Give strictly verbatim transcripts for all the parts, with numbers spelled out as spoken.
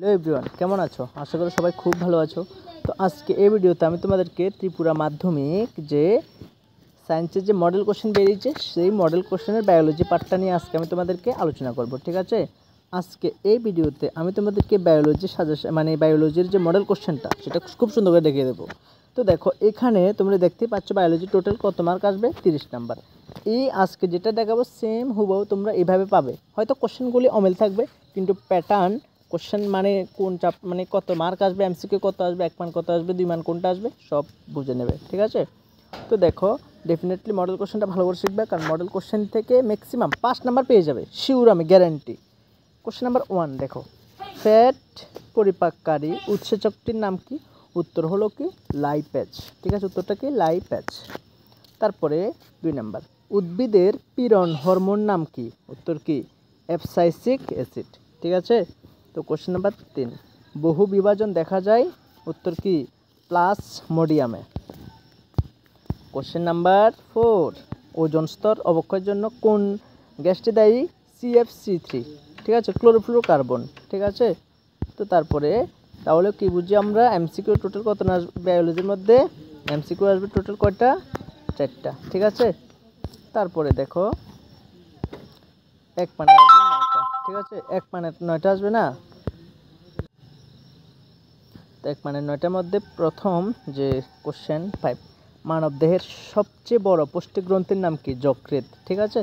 Hello everyone, কেমন আছো? আশা করি সবাই খুব ভালো আছো। তো আজকে এই ভিডিওতে আমি তোমাদেরকে ত্রিপুরা মাধ্যমিক যে সায়েন্সের যে মডেল কোশ্চেন বেরিয়েছে সেই মডেল কোশ্চেনের বায়োলজি পার্টটা নিয়ে আজকে আমি তোমাদেরকে আলোচনা করব, ঠিক আছে? আজকে এই ভিডিওতে আমি তোমাদেরকে বায়োলজি সাজেশন মানে বায়োলজির যে মডেল কোশ্চেনটা সেটা খুব সুন্দর করে দেখিয়ে দেবো। তো দেখো, এখানে তোমরা দেখতে পাচ্ছ বায়োলজি টোটাল কত মার্ক আসবে, তিরিশ নাম্বার। এই আজকে যেটা দেখাবো সেম হুবহু তোমরা এইভাবে পাবে। হয়তো কোশ্চেনগুলি অমিল থাকবে, কিন্তু প্যাটার্ন কোশ্চেন মানে কোন চাপ মানে কত মার্ক আসবে, এমসিকিউ কত আসবে, এক মান কত আসবে, দুই মান কোনটা আসবে সব বুঝে নেবে, ঠিক আছে? তো দেখো, ডেফিনেটলি মডেল কোশ্চেনটা ভালো করে শিখবে, কারণ মডেল কোশ্চেন থেকে ম্যাক্সিমাম পাঁচ নাম্বার পেয়ে যাবে শিওর, আমি গ্যারান্টি। কোশ্চেন নাম্বার ওয়ান দেখো, ফ্যাট পরিপাককারী উৎসেচকটির নাম কি? উত্তর হলো কি লাইপেজ, ঠিক আছে? উত্তরটা কি লাইপেজ। তারপরে দুই নাম্বার, উদ্ভিদের পীড়ন হরমোন নাম কি? উত্তর কি অ্যাপসাইসিক অ্যাসিড, ঠিক আছে? তো কোশ্চেন নাম্বার তিন, বহু বিভাজন দেখা যায়, উত্তর কি প্লাজমোডিয়ামে। কোশ্চেন নাম্বার ফোর, ওজন স্তর অবক্ষয়ের জন্য কোন গ্যাসটি দায়ী? সি এফ সি থ্রি, ঠিক আছে? ক্লোরোফ্লোরোকার্বন, ঠিক আছে? তো তারপরে তাহলে কি বুঝি আমরা, এমসিকিউ টোটাল কত আসবে বায়োলজির মধ্যে? এমসিকিউ আসবে টোটাল কয়টা? চারটা, ঠিক আছে? তারপরে দেখো এক মানে নয়টা, ঠিক আছে? এক মানে নয়টা আসবে না, তো এক মানে নয়টার মধ্যে প্রথম যে কোশ্চেন ফাইভ, মানবদেহের সবচেয়ে বড় পুষ্টি গ্রন্থির নাম কি? যকৃত, ঠিক আছে?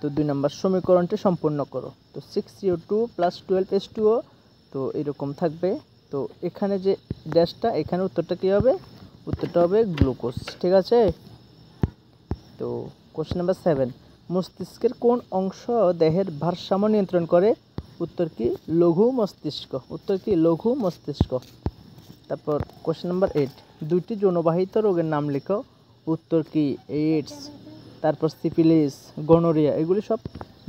তো দুই নম্বর সমীকরণটি সম্পূর্ণ করো। তো six U two plus twelve S two O, তো এরকম থাকবে। তো এখানে যে ড্যাশটা এখানে উত্তরটা কী হবে? উত্তরটা হবে গ্লুকোজ, ঠিক আছে? তো কোশ্চেন নাম্বার সেভেন, মস্তিষ্কের কোন অংশ দেহের ভারসাম্য নিয়ন্ত্রণ করে? উত্তর কি লঘু মস্তিষ্ক, উত্তর কি লঘু মস্তিষ্ক। তারপর কোশ্চেন নাম্বার এইট, দুইটি যৌনবাহিত রোগের নাম লিখো। উত্তর কি এইডস, তারপর সিফিলিস, গনোরিয়া, এগুলি সব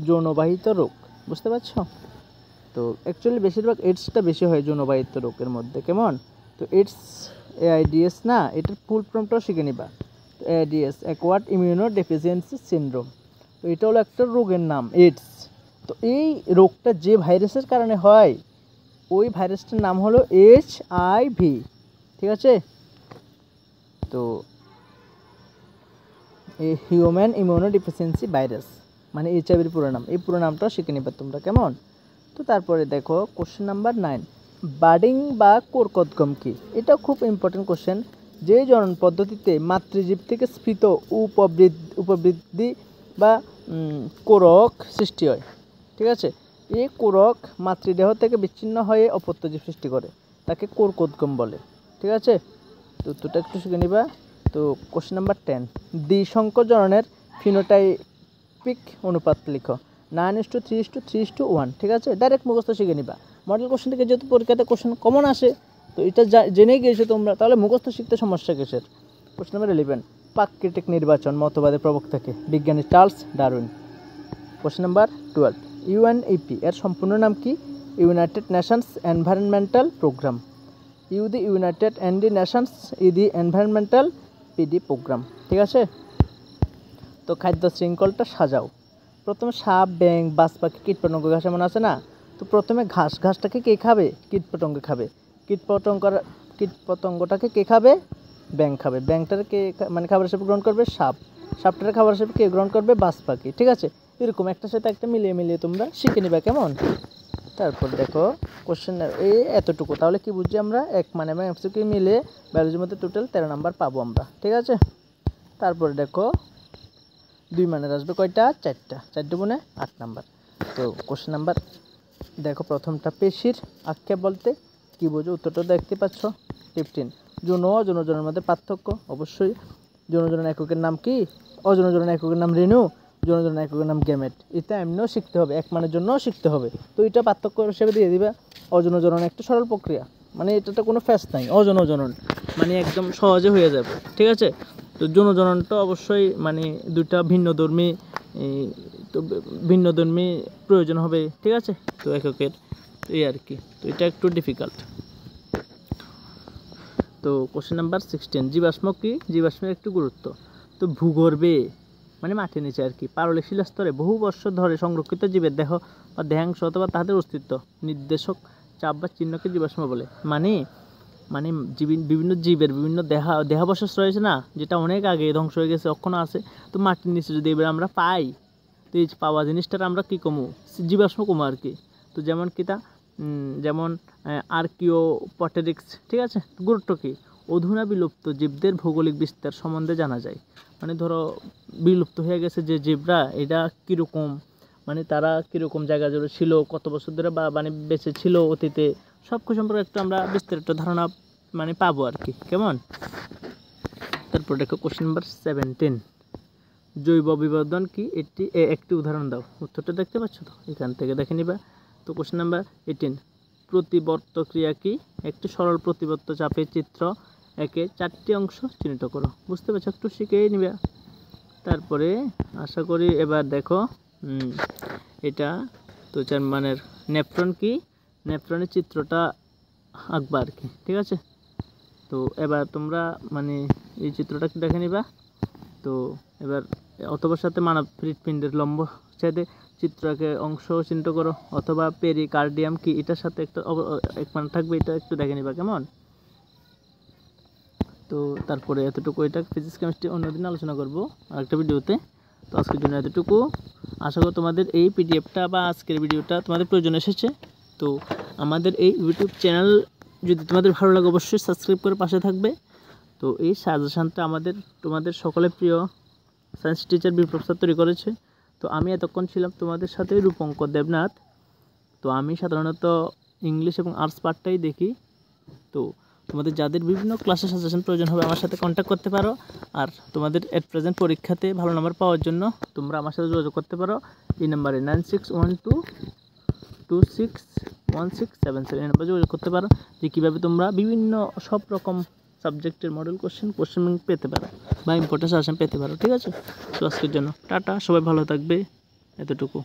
যৌনবাহিত রোগ, বুঝতে পারছো? তো অ্যাকচুয়ালি বেশিরভাগ এইডসটা বেশি হয় যৌনবাহিত রোগের মধ্যে, কেমন? তো এইডস এআইডিএস না, এটার ফুল ফর্মটাও শিখে নিবা। তো AIDS acquired immuno deficiency syndrome, তো এটা হলো একটা রোগের নাম এইডস। তো এই রোগটা যে ভাইরাসের কারণে হয় ওই ভাইরাসটার নাম হলো এইচ আই ভি, ঠিক আছে? তো এই হিউম্যান ইমিউনো ডেফিসিয়েন্সি ভাইরাস মানে এইচআইভির পুরো নাম, এই পুরো নামটাও শিখে নিবা তোমরা, কেমন? তো তারপরে দেখো কোশ্চেন নাম্বার নাইন, বার্ডিং বা কোরকদগম কি? এটা খুব ইম্পর্টেন্ট কোশ্চেন। যে জনন পদ্ধতিতে মাতৃজীব থেকে স্ফীত উপবৃদ্ধি উপবৃদ্ধি বা কোরক সৃষ্টি হয়, ঠিক আছে? এই কোরক মাতৃদেহ থেকে বিচ্ছিন্ন হয়ে অপত্যজীব সৃষ্টি করে, তাকে কোরকদগম বলে, ঠিক আছে? তো দুটো একটু শিখে নিবা। তো কোশ্চেন নাম্বার টেন, দ্বিসংখ্যক জননের ফিনোটাইপিক অনুপাত লিখো। Nine is to three is to three is to one, ঠিক আছে? ডাইরেক্ট মুখস্থ শিখে নিবা। মডেল কোশ্চেন থেকে যেহেতু পরীক্ষাতে কোশ্চেন কমন আসে, তো এটা জেনেই গিয়েছো তোমরা, তাহলে মুখস্থ শিখতে সমস্যা কিসের? কোশ্চেন নাম্বার ইলেভেন, প্রাকৃতিক নির্বাচন মতবাদের প্রবক্তাকে? বিজ্ঞানী Charles Darwin. Question number twelve, UNEP এর সম্পূর্ণ নাম কি? United Nations Environmental programme. U the United N the Nations, E the Environmental, P the programme, ঠিক আছে? তো খাদ্য শৃঙ্খলটা সাজাও। প্রথমে সাপ, ব্যাঙ, বাজ পাখি, কীটপতঙ্গ, ঘাস, এমন আছে না? তো প্রথমে ঘাস, ঘাসটাকে কে খাবে? কীটপতঙ্গ খাবে। কীটপতঙ্গ কীটপতঙ্গটাকে কে খাবে? ব্যাঙ খাবে। ব্যাঙটাকে কে মানে খাবার হিসেবে গ্রহণ করবে? সাপ। সাপটার খাবার হিসেবে কে গ্রহণ করবে? বাজ পাখি, ঠিক আছে? এরকম একটা সাথে একটা মিলিয়ে মিলিয়ে তোমরা শিখে নিবা, কেমন? তারপর দেখো কোশ্চেন এই এতটুকু, তাহলে কি বুঝছি আমরা? এক মানে এবং এমসিকিউ মিলে বায়োলজির মধ্যে টোটাল তেরো নাম্বার পাবো আমরা, ঠিক আছে? তারপরে দেখো দুই মানের আসবে কয়টা? চারটা, চারটে গুণে আট নাম্বার। তো কোশ্চেন নাম্বার দেখো প্রথমটা, পেশির আক্ষেপ বলতে কী বোঝো? উত্তরটা দেখতে পাচ্ছ। ফিফটিন, যৌন যৌন জনের মধ্যে পার্থক্য? অবশ্যই। যৌন জন এককের নাম কি? অযৌন জন এককের নাম রেণু, যৌন জন এককের নাম গ্যামেট। এটা এমনিও শিখতে হবে, এক মানের জন্যও শিখতে হবে, তো এটা পার্থক্য হিসেবে দিয়ে দিবা। অযৌন জনন একটা সরল প্রক্রিয়া, মানে এটাতে কোনো ফ্যাস নাই, অযৌন জনন মানে একদম সহজে হয়ে যাবে, ঠিক আছে? তো যৌন জননটা অবশ্যই মানে দুটা ভিন্নধর্মী তো ভিন্নধর্মী প্রয়োজন হবে, ঠিক আছে? তো এককের এই আর কি, তো এটা একটু ডিফিকাল্ট। তো কোশ্চেন নাম্বার সিক্সটিন, জীবাশ্ম কি? জীবাশ্মের একটু গুরুত্ব। তো ভূগর্ভে মানে মাটির নিচে আর কি পারলিক শিলাস্তরে বহু বছর ধরে সংরক্ষিত জীবের দেহ বা দেহাংশ অথবা তাদের অস্তিত্ব নির্দেশক চাপ বা চিহ্নকে জীবাশ্ম বলে। মানে মানে বিভিন্ন জীবের বিভিন্ন দেহা দেহাবশেষ রয়েছে না, যেটা অনেক আগে ধ্বংস হয়ে গেছে, অক্ষণ আছে। তো মাটির নিচে যদি এবার আমরা পাই, তো এই পাওয়া জিনিসটার আমরা কী কমো, জীবাশ্ম কমো আর কি। তো যেমন কি তা যেমন আর্কিওপটেরিক্স, ঠিক আছে। গুরুত্ব কী, অধুনা বিলুপ্ত জীবদের ভৌগোলিক বিস্তার সম্বন্ধে জানা যায়। মানে ধরো বিলুপ্ত হয়ে গেছে যে জীবরা, এটা কীরকম, মানে তারা কীরকম জায়গা জুড়ে ছিল, কত বছর ধরে বা মানে বেঁচে ছিল অতীতে, সব কিছু সম্পর্কে একটু আমরা বিস্তারিত ধারণা মানে পাবো আর কি, কেমন। তারপর দেখো কোশ্চেন নাম্বার সেভেন্টিন, জৈব বিবর্ধন কি, এটি একটি উদাহরণ দাও। উত্তরটা দেখতে পাচ্ছ তো, এখান থেকে দেখে নিবা। তো কোশ্চেন নাম্বার এইটিন, প্রতিবর্ত ক্রিয়া কি, একটি সরল প্রতিবর্ত চাপে চিত্র একে চারটি অংশ চিহ্নিত করো। বুঝতে পারছো, একটু শিখেই নিবা। তারপরে আশা করি এবার দেখো এটা তো চার মানের নেফ্রন কি, নেফ্রনের চিত্রটা আঁকবা আর কি, ঠিক আছে। তো এবার তোমরা মানে এই চিত্রটা কি দেখে নিবা। তো এবার অথবা সাথে মানব হৃৎপিণ্ডের লম্ব ছেদে চিত্রকে অংশ চিহ্নিত করো, অথবা পেরিকার্ডিয়াম কি, এটার সাথে একটা এক মানে থাকবে, এটা একটু দেখে নিবা, কেমন। তো তারপরে এতটুকু, এটা ফিজিক্স কেমিস্ট্রি অন্যদিন আলোচনা করবো আরেকটা ভিডিওতে। তো আজকের জন্য এতটুকু। আশা করি তোমাদের এই পিডিএফটা বা আজকের ভিডিওটা তোমাদের প্রয়োজন এসেছে। তো আমাদের এই ইউটিউব চ্যানেল যদি তোমাদের ভালো লাগে, অবশ্যই সাবস্ক্রাইব করে পাশে থাকবে। তো এই সাজেশানটা আমাদের তোমাদের সকলের প্রিয় সায়েন্স টিচার বিপ্লব স্যার তৈরি করেছে। তো আমি এতক্ষণ ছিলাম তোমাদের সাথে রূপঙ্কর দেবনাথ। তো আমি সাধারণত ইংলিশ এবং আর্টস পার্টটাই দেখি। তো তোমাদের যাদের বিভিন্ন ক্লাসের সাজেশন প্রয়োজন হবে, আমার সাথে কন্ট্যাক্ট করতে পারো। আর তোমাদের এট প্রেজেন্ট পরীক্ষাতে ভালো নাম্বার পাওয়ার জন্য তোমরা আমার সাথে যোগাযোগ করতে পারো এই নাম্বারে nine six one two two six one six seven seven. এই নাম্বারে যোগাযোগ করতে পারো যে কীভাবে তোমরা বিভিন্ন সব রকম সাবজেক্টের মডেল কোশ্চেন কোশ্চেন পেতে পারো বা ইম্পর্টেন্ট সাজেশন পেতে পারো, ঠিক আছে। তো আজকের জন্য টাটা, সবাই ভালো থাকবে, এতটুকু।